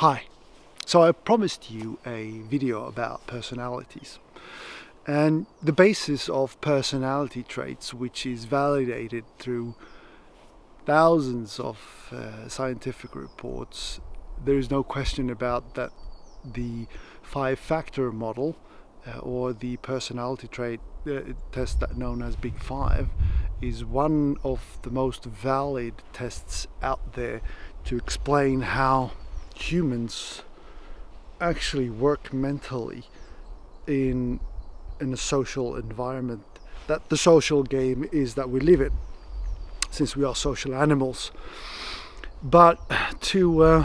Hi, so I promised you a video about personalities and the basis of personality traits, which is validated through thousands of scientific reports. There is no question about that the five-factor model or the personality trait test that known as Big Five is one of the most valid tests out there to explain how humans actually work mentally in a social environment that the social game is that we live in, since we are social animals. But to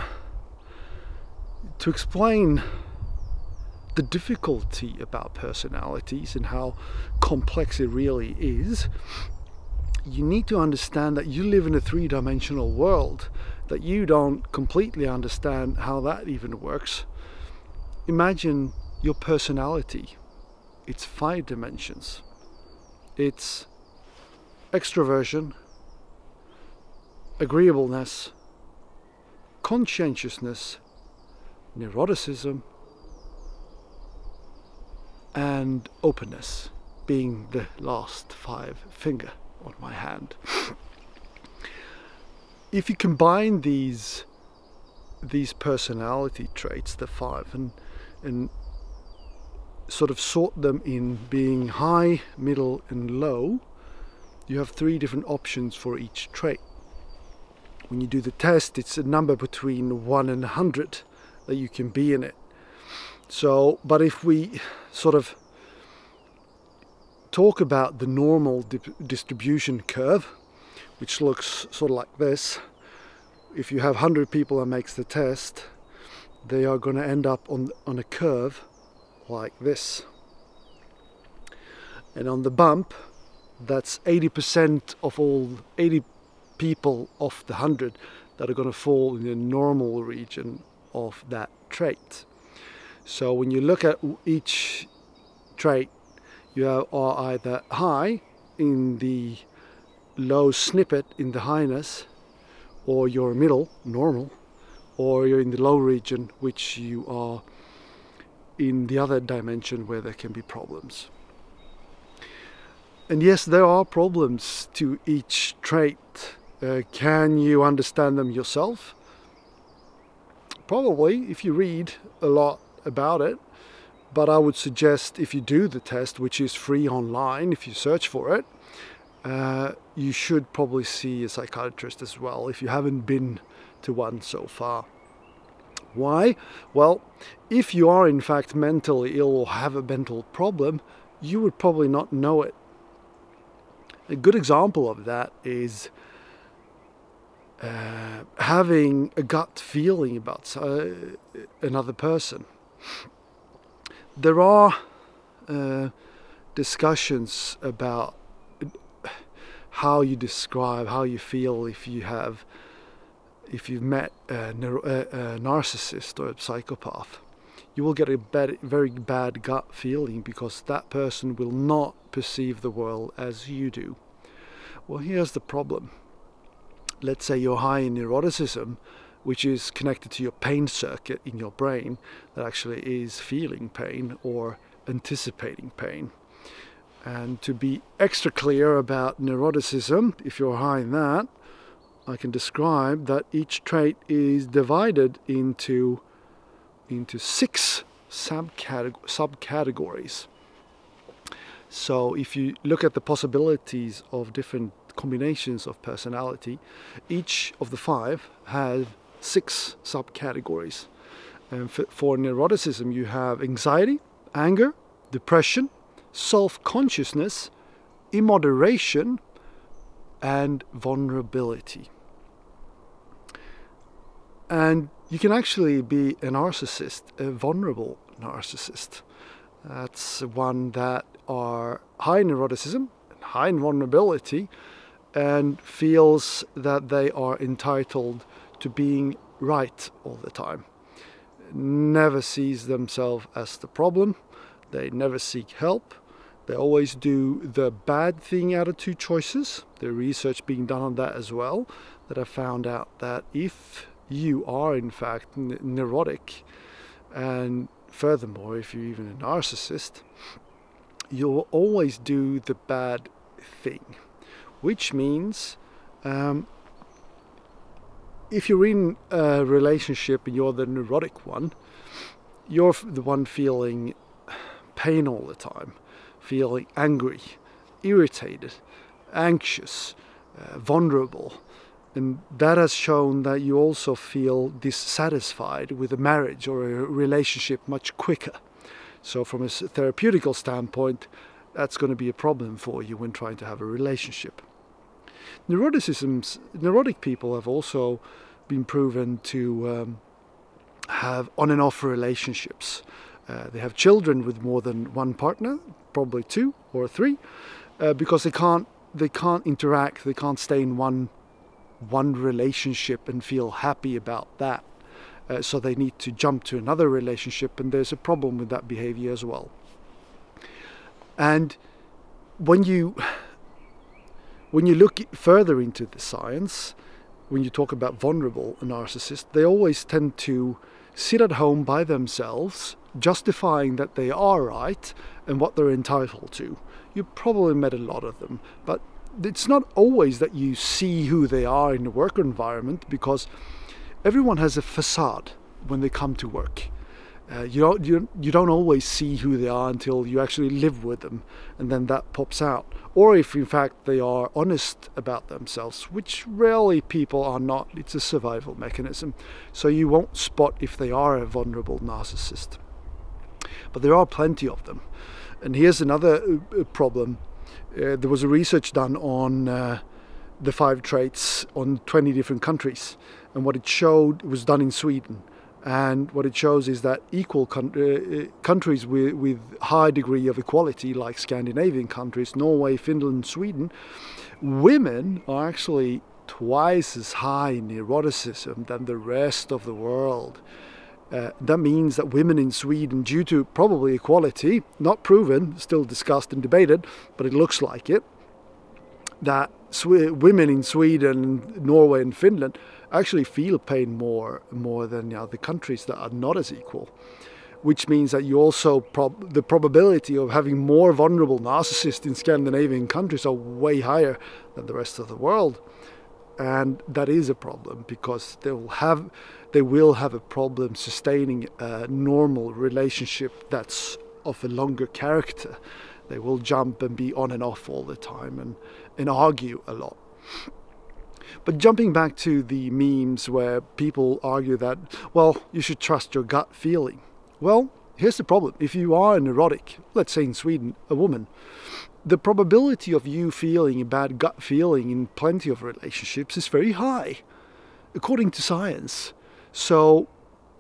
explain the difficulty about personalities and how complex it really is, you need to understand that you live in a three-dimensional world, that you don't completely understand how that even works. Imagine your personality. It's five dimensions. It's extroversion, agreeableness, conscientiousness, neuroticism, and openness, being the last five finger on my hand. If you combine these personality traits, the five, and sort of sort them in being high, middle and low, you have three different options for each trait. When you do the test, it's a number between 1 and 100 that you can be in it. So, but if we sort of talk about the normal distribution curve, which looks sort of like this. If you have 100 people that makes the test, they are going to end up on a curve like this. And on the bump, that's 80% of all 80 people of the 100 that are going to fall in the normal region of that trait. So when you look at each trait, you are either high in the low snippet in the highness, or you're middle, normal, or you're in the low region, which you are in the other dimension where there can be problems. And yes, there are problems to each trait. Can you understand them yourself? Probably, if you read a lot about it. But I would suggest if you do the test, which is free online if you search for it, you should probably see a psychiatrist as well if you haven't been to one so far. Why? Well, if you are in fact mentally ill or have a mental problem, you would probably not know it. A good example of that is having a gut feeling about another person. There are discussions about how you describe how you feel if you've met a narcissist or a psychopath. You will get a very bad gut feeling because that person will not perceive the world as you do. Well, here's the problem. Let's say you're high in neuroticism, which is connected to your pain circuit in your brain that actually is feeling pain or anticipating pain. And to be extra clear about neuroticism, if you're high in that, I can describe that each trait is divided into 6 subcategories. So if you look at the possibilities of different combinations of personality, each of the 5 have 6 subcategories. And for neuroticism, you have anxiety, anger, depression, self-consciousness, immoderation, and vulnerability. And you can actually be a narcissist, a vulnerable narcissist. That's one that are high in neuroticism and high in vulnerability, and feels that they are entitled to being right all the time. Never sees themselves as the problem. They never seek help. They always do the bad thing out of 2 choices. There's research being done on that as well, that I found out that if you are in fact neurotic. And furthermore, if you're even a narcissist, you'll always do the bad thing, which means if you're in a relationship and you're the neurotic one, you're the one feeling pain all the time, feeling angry, irritated, anxious, vulnerable. And that has shown that you also feel dissatisfied with a marriage or a relationship much quicker. So from a therapeutical standpoint, that's going to be a problem for you when trying to have a relationship. Neurotic people have also been proven to have on and off relationships. They have children with more than one partner, probably two or three, because they can't interact, they can't stay in one relationship and feel happy about that. So they need to jump to another relationship, and there's a problem with that behavior as well. And when you look further into the science, when you talk about vulnerable narcissists, they always tend to sit at home by themselves, justifying that they are right and what they're entitled to. You probably met a lot of them, but it's not always that you see who they are in the work environment, because everyone has a facade when they come to work. You don't always see who they are until you actually live with them, and then that pops out. Or if in fact they are honest about themselves, which rarely people are not, it's a survival mechanism. So you won't spot if they are a vulnerable narcissist. But there are plenty of them. And here's another problem. There was a research done on the 5 traits on 20 different countries, and what it showed was done in Sweden, and what it shows is that equal countries with high degree of equality, like Scandinavian countries, Norway, Finland, Sweden, women are actually twice as high in neuroticism than the rest of the world. That means that women in Sweden, due to probably equality, not proven, still discussed and debated, but it looks like it, that women in Sweden, Norway and Finland actually feel pain more than the other countries that are not as equal. Which means that you also, the probability of having more vulnerable narcissists in Scandinavian countries are way higher than the rest of the world. And that is a problem, because they will have a problem sustaining a normal relationship that's of a longer character. They will jump and be on and off all the time and argue a lot. But jumping back to the memes where people argue that, well, you should trust your gut feeling. Well, here's the problem. If you are a neurotic, let's say in Sweden, a woman, the probability of you feeling a bad gut feeling in plenty of relationships is very high, according to science. So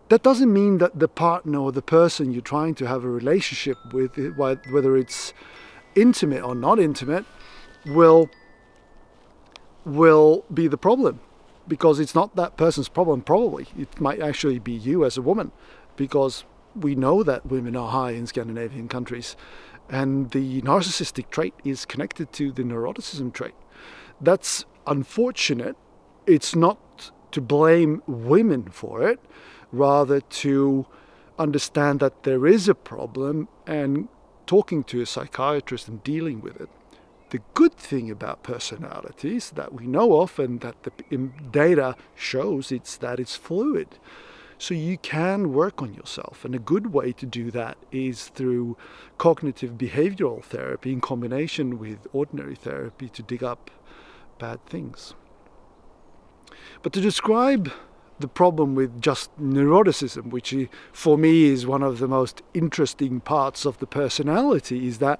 that doesn't mean that the partner or the person you're trying to have a relationship with, whether it's intimate or not intimate, will be the problem, because it's not that person's problem probably. It might actually be you as a woman, because we know that women are high in Scandinavian countries. And the narcissistic trait is connected to the neuroticism trait. That's unfortunate. It's not to blame women for it, rather to understand that there is a problem and talking to a psychiatrist and dealing with it. The good thing about personalities that we know of and that the data shows is that it's fluid. So you can work on yourself, and a good way to do that is through cognitive behavioral therapy in combination with ordinary therapy to dig up bad things. But to describe the problem with just neuroticism, which for me is one of the most interesting parts of the personality, is that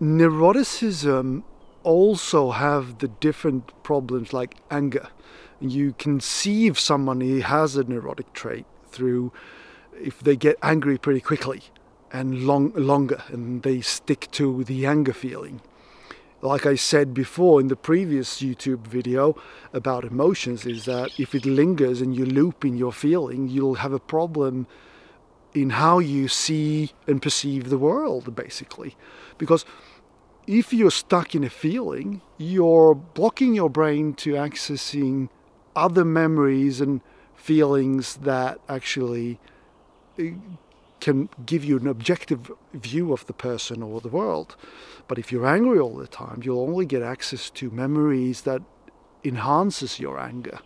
neuroticism also have the different problems like anger. You can see if someone has a neurotic trait through if they get angry pretty quickly and longer, and they stick to the anger feeling. Like I said before in the previous YouTube video about emotions, is that if it lingers and you loop in your feeling, you'll have a problem in how you see and perceive the world, basically. Because if you're stuck in a feeling, you're blocking your brain to accessing other memories and feelings that actually can give you an objective view of the person or the world. But if you're angry all the time, you'll only get access to memories that enhances your anger,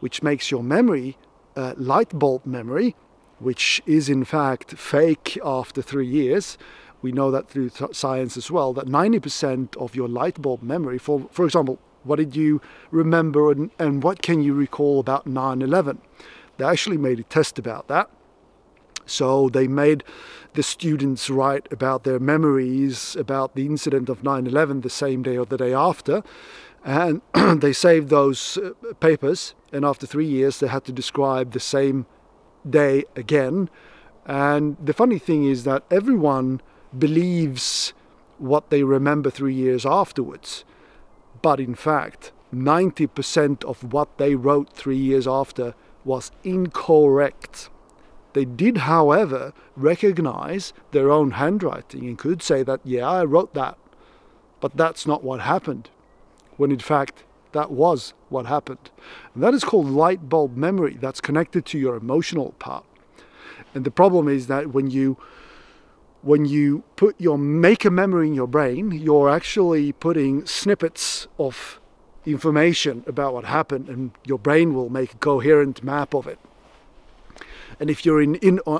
which makes your memory a light bulb memory, which is in fact fake after 3 years. We know that through science as well, that 90% of your light bulb memory, for example, what did you remember and what can you recall about 9/11? They actually made a test about that. So they made the students write about their memories about the incident of 9/11 the same day or the day after. And they saved those papers. And after 3 years, they had to describe the same day again. And the funny thing is that everyone believes what they remember 3 years afterwards. But in fact, 90% of what they wrote 3 years after was incorrect. They did, however, recognize their own handwriting and could say that, yeah, I wrote that, but that's not what happened, when in fact, that was what happened. And that is called light bulb memory. That's connected to your emotional part. And the problem is that when you put your make a memory in your brain, you're actually putting snippets of information about what happened, and your brain will make a coherent map of it. And if you're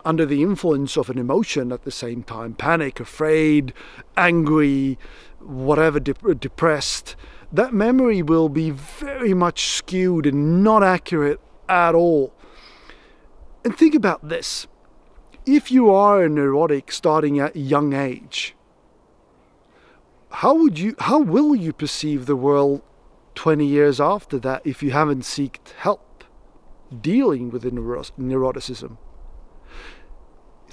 under the influence of an emotion at the same time, panic, afraid, angry, whatever, depressed, that memory will be very much skewed and not accurate at all. And think about this. If you are a neurotic starting at a young age, how will you perceive the world 20 years after that if you haven't sought help dealing with the neuroticism?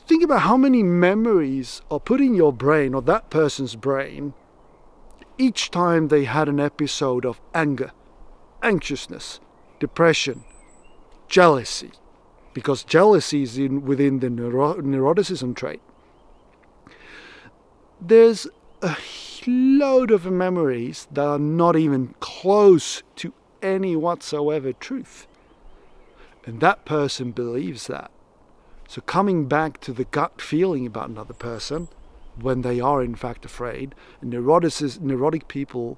Think about how many memories are put in your brain or that person's brain each time they had an episode of anger, anxiousness, depression, jealousy, because jealousy is within the neuroticism trait. There's a load of memories that are not even close to any whatsoever truth. And that person believes that. So coming back to the gut feeling about another person when they are in fact afraid, neurotic people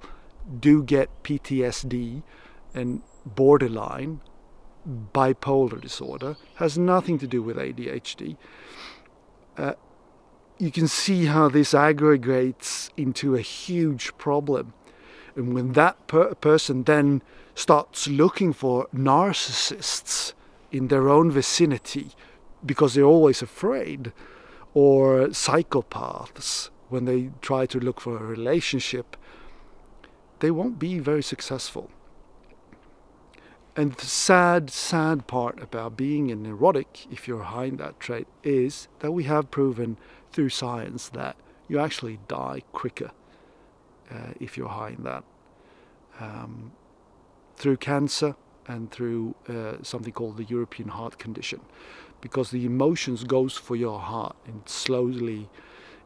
do get PTSD and borderline, bipolar disorder, has nothing to do with ADHD. You can see how this aggregates into a huge problem. And when that person then starts looking for narcissists in their own vicinity because they're always afraid, or psychopaths when they try to look for a relationship, they won't be very successful. And the sad, sad part about being a neurotic, if you're high in that trait, is that we have proven through science that you actually die quicker if you're high in that, through cancer and through something called the European heart condition, because the emotions goes for your heart and slowly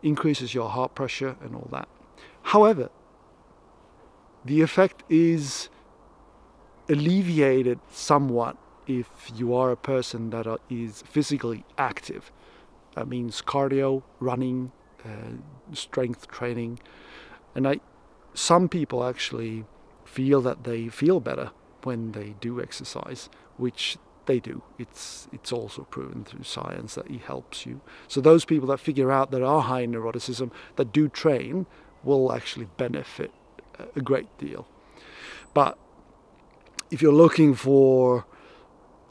increases your heart pressure and all that. However, the effect is alleviated somewhat if you are a person that is physically active. That means cardio, running, strength training. And some people actually feel that they feel better when they do exercise, which they do. It's also proven through science that it helps you. So those people that figure out that are high in neuroticism, that do train, will actually benefit a great deal. But if you're looking for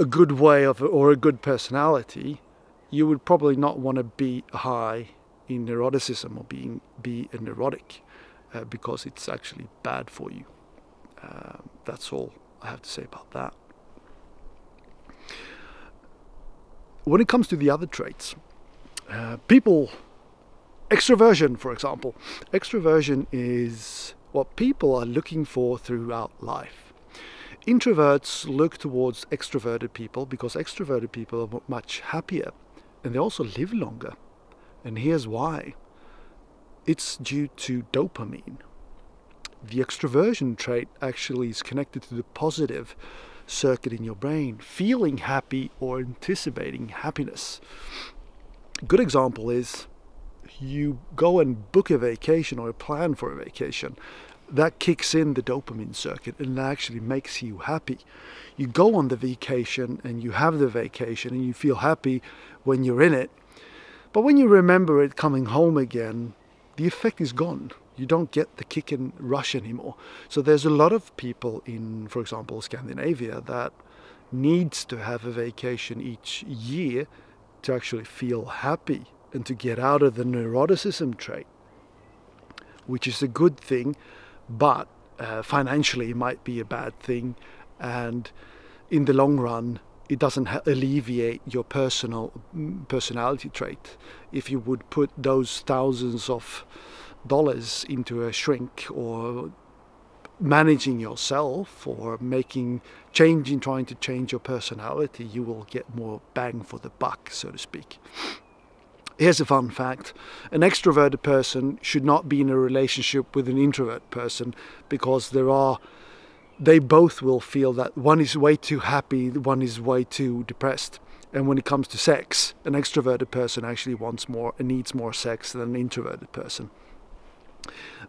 a good way of, or a good personality, you would probably not want to be high in neuroticism or be a neurotic, because it's actually bad for you. That's all I have to say about that. When it comes to the other traits, extroversion, for example. Extroversion is what people are looking for throughout life. Introverts look towards extroverted people because extroverted people are much happier, and they also live longer. And here's why. It's due to dopamine. The extroversion trait actually is connected to the positive circuit in your brain, feeling happy or anticipating happiness. A good example is you go and book a vacation or plan for a vacation. That kicks in the dopamine circuit and that actually makes you happy. You go on the vacation and you have the vacation and you feel happy when you're in it. But when you remember it coming home again, the effect is gone. You don't get the kick and rush anymore. So there's a lot of people in, for example, Scandinavia that needs to have a vacation each year to actually feel happy and to get out of the neuroticism trait, which is a good thing, but financially it might be a bad thing, and in the long run it doesn't alleviate your personality trait. If you would put those thousands of dollars into a shrink or managing yourself or making change in trying to change your personality, you will get more bang for the buck, so to speak. Here's a fun fact. An extroverted person should not be in a relationship with an introvert person, because they both will feel that one is way too happy, one is way too depressed. And when it comes to sex, an extroverted person actually wants more and needs more sex than an introverted person.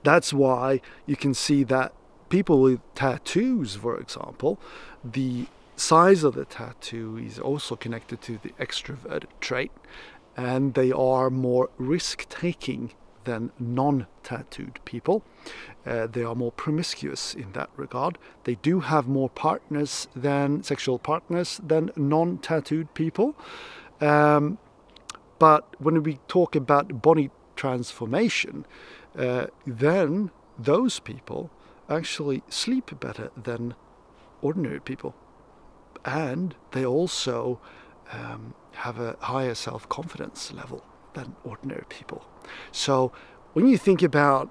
That's why you can see that people with tattoos, for example, the size of the tattoo is also connected to the extroverted trait. And they are more risk-taking than non-tattooed people. They are more promiscuous in that regard. They do have more sexual partners than non-tattooed people. But when we talk about body transformation, then those people actually sleep better than ordinary people. And they also have a higher self-confidence level than ordinary people. So when you think about,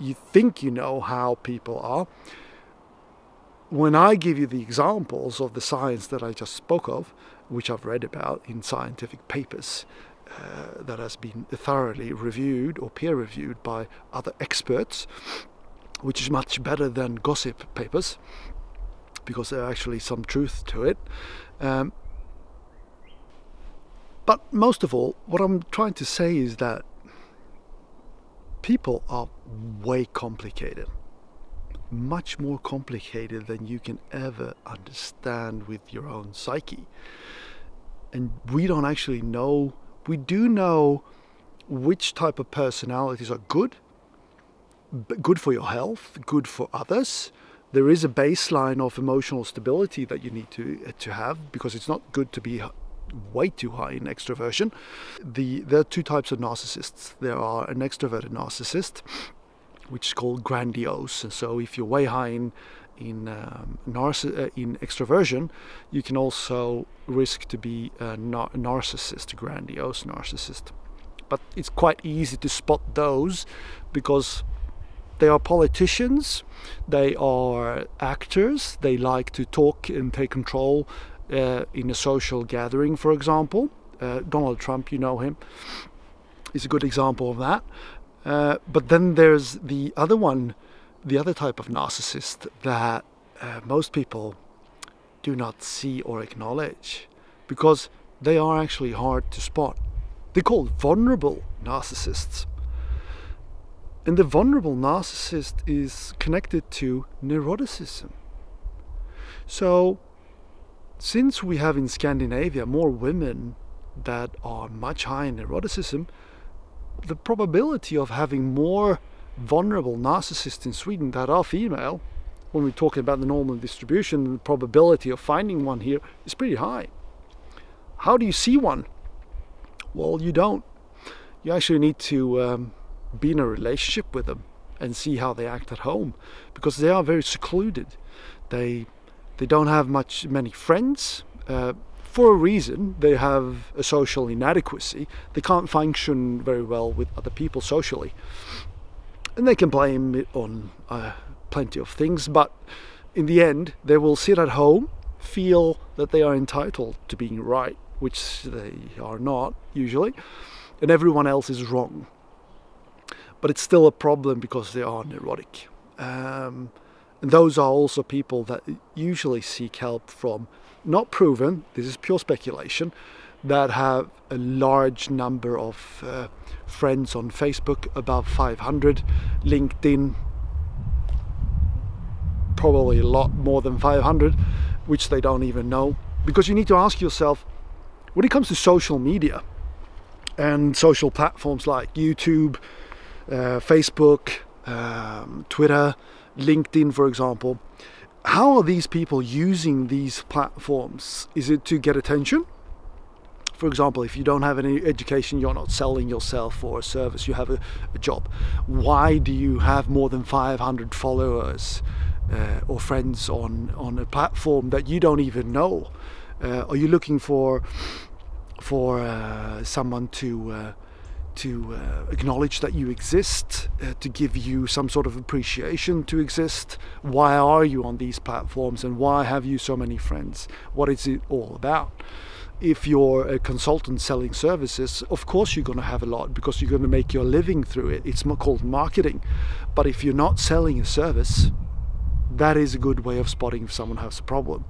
you think you know how people are, when I give you the examples of the science that I just spoke of, which I've read about in scientific papers that has been thoroughly reviewed or peer-reviewed by other experts, which is much better than gossip papers, because there are actually some truth to it. But most of all, what I'm trying to say is that people are way complicated, much more complicated than you can ever understand with your own psyche. And we don't actually know, we do know which type of personalities are good for your health, good for others. There is a baseline of emotional stability that you need to have, because it's not good to be way too high in extroversion. There are two types of narcissists. There are an extroverted narcissist, which is called grandiose. And so if you're way high in extroversion, you can also risk to be a narcissist, grandiose narcissist. But it's quite easy to spot those, because they are politicians, they are actors, they like to talk and take control in a social gathering, for example. Donald Trump, you know him, is a good example of that. But then there's the other one, the other type of narcissist that most people do not see or acknowledge, because they are actually hard to spot. They're called vulnerable narcissists. And the vulnerable narcissist is connected to neuroticism. So, since we have in Scandinavia more women that are much higher in neuroticism, the probability of having more vulnerable narcissists in Sweden that are female, when we talk about the normal distribution, the probability of finding one here is pretty high. How do you see one? Well, you don't. You actually need to be in a relationship with them and see how they act at home, because they are very secluded. They don't have many friends for a reason. They have a social inadequacy. They can't function very well with other people socially. And they can blame it on plenty of things, but in the end, they will sit at home, feel that they are entitled to being right, which they are not usually, and everyone else is wrong. But it's still a problem because they are neurotic. And those are also people that usually seek help from, not proven, this is pure speculation, that have a large number of friends on Facebook, above 500, LinkedIn, probably a lot more than 500, which they don't even know. Because you need to ask yourself, when it comes to social media and social platforms like YouTube, Facebook, Twitter, LinkedIn, for example, how are these people using these platforms? Is it to get attention? For example, if you don't have any education, you're not selling yourself or a service, you have a job. Why do you have more than 500 followers or friends on a platform that you don't even know? Are you looking for someone to acknowledge that you exist, to give you some sort of appreciation to exist? Why are you on these platforms and why have you so many friends? What is it all about? If you're a consultant selling services, of course you're going to have a lot because you're going to make your living through it. It's called marketing. But if you're not selling a service, that is a good way of spotting if someone has a problem.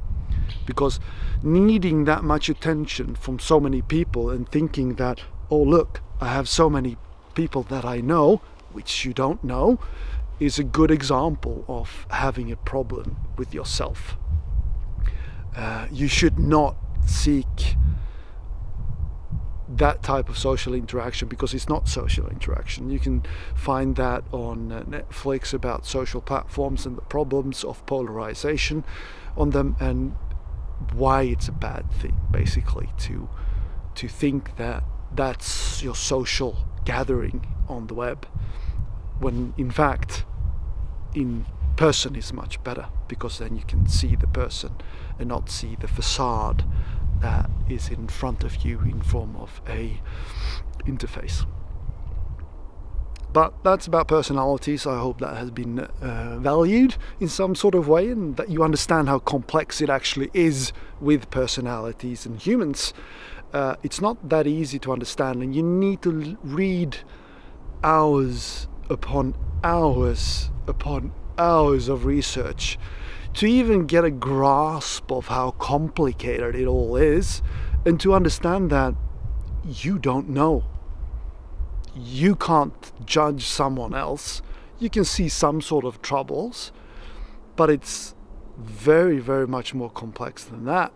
Because needing that much attention from so many people and thinking that, oh look, I have so many people that I know, which you don't know, is a good example of having a problem with yourself. You should not seek that type of social interaction because it's not social interaction. You can find that on Netflix about social platforms and the problems of polarization on them and why it's a bad thing, basically, to think that that's your social gathering on the web when in fact in person is much better, because then you can see the person and not see the facade that is in front of you in form of a interface. But that's about personalities. I hope that has been valued in some sort of way and that you understand how complex it actually is with personalities and humans. It's not that easy to understand and you need to read hours upon hours upon hours of research to even get a grasp of how complicated it all is and to understand that you don't know. You can't judge someone else. You can see some sort of troubles, but it's very, very much more complex than that.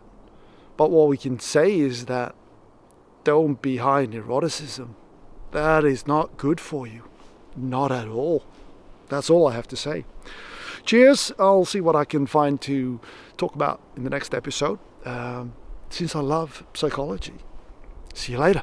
But what we can say is that don't be high in neuroticism. That is not good for you. Not at all. That's all I have to say. Cheers. I'll see what I can find to talk about in the next episode. Since I love psychology. See you later.